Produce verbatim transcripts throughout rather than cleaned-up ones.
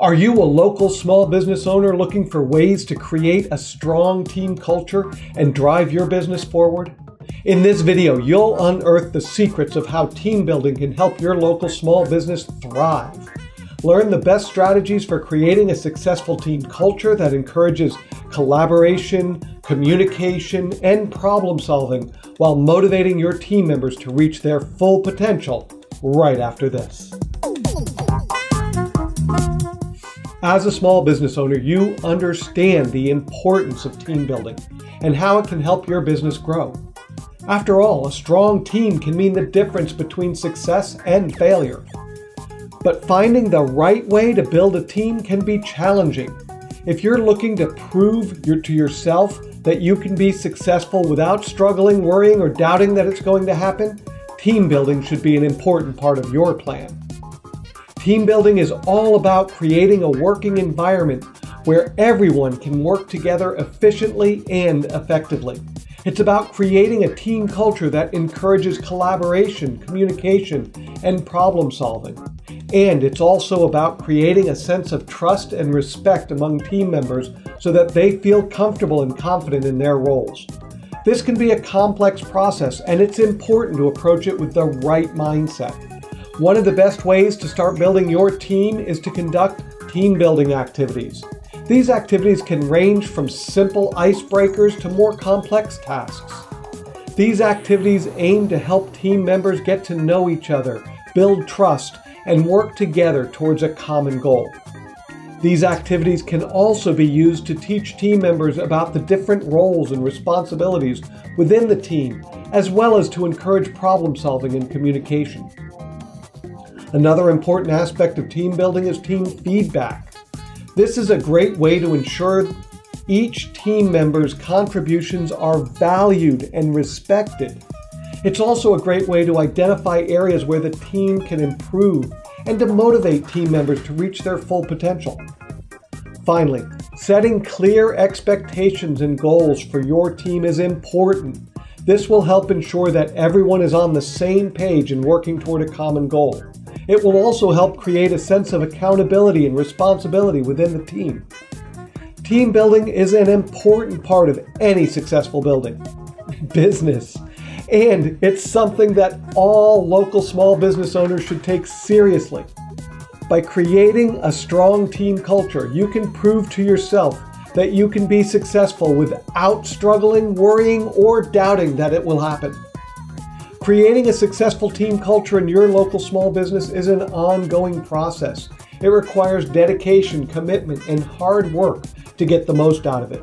Are you a local small business owner looking for ways to create a strong team culture and drive your business forward? In this video, you'll unearth the secrets of how team building can help your local small business thrive. Learn the best strategies for creating a successful team culture that encourages collaboration, communication, and problem solving while motivating your team members to reach their full potential right after this. As a small business owner, you understand the importance of team building and how it can help your business grow. After all, a strong team can mean the difference between success and failure. But finding the right way to build a team can be challenging. If you're looking to prove to yourself that you can be successful without struggling, worrying, or doubting that it's going to happen, team building should be an important part of your plan. Team building is all about creating a working environment where everyone can work together efficiently and effectively. It's about creating a team culture that encourages collaboration, communication, and problem solving. And it's also about creating a sense of trust and respect among team members so that they feel comfortable and confident in their roles. This can be a complex process, and it's important to approach it with the right mindset. One of the best ways to start building your team is to conduct team building activities. These activities can range from simple icebreakers to more complex tasks. These activities aim to help team members get to know each other, build trust, and work together towards a common goal. These activities can also be used to teach team members about the different roles and responsibilities within the team, as well as to encourage problem solving and communication. Another important aspect of team building is team feedback. This is a great way to ensure each team member's contributions are valued and respected. It's also a great way to identify areas where the team can improve and to motivate team members to reach their full potential. Finally, setting clear expectations and goals for your team is important. This will help ensure that everyone is on the same page and working toward a common goal. It will also help create a sense of accountability and responsibility within the team. Team building is an important part of any successful building business, and it's something that all local small business owners should take seriously. By creating a strong team culture, you can prove to yourself that you can be successful without struggling, worrying, or doubting that it will happen. Creating a successful team culture in your local small business is an ongoing process. It requires dedication, commitment, and hard work to get the most out of it.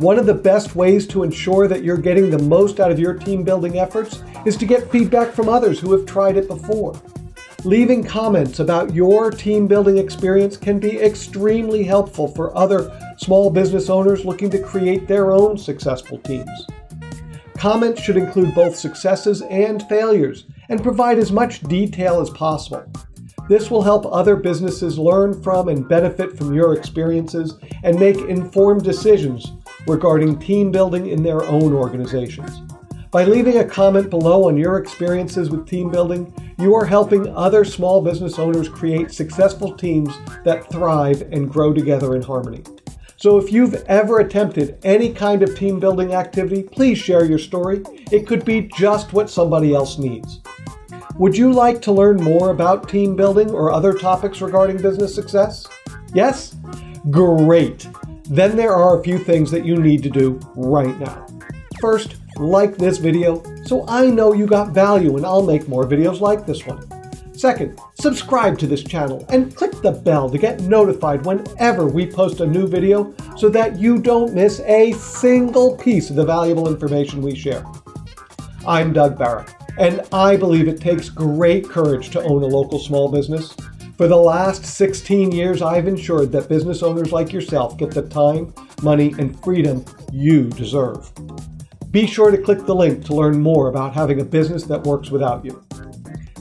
One of the best ways to ensure that you're getting the most out of your team building efforts is to get feedback from others who have tried it before. Leaving comments about your team building experience can be extremely helpful for other small business owners looking to create their own successful teams. Comments should include both successes and failures and provide as much detail as possible. This will help other businesses learn from and benefit from your experiences and make informed decisions regarding team building in their own organizations. By leaving a comment below on your experiences with team building, you are helping other small business owners create successful teams that thrive and grow together in harmony. So if you've ever attempted any kind of team building activity, please share your story. It could be just what somebody else needs. Would you like to learn more about team building or other topics regarding business success? Yes? Great! Then there are a few things that you need to do right now. First, like this video so I know you got value and I'll make more videos like this one. Second, subscribe to this channel and click the bell to get notified whenever we post a new video so that you don't miss a single piece of the valuable information we share. I'm Doug Barra, and I believe it takes great courage to own a local small business. For the last sixteen years, I've ensured that business owners like yourself get the time, money, and freedom you deserve. Be sure to click the link to learn more about having a business that works without you.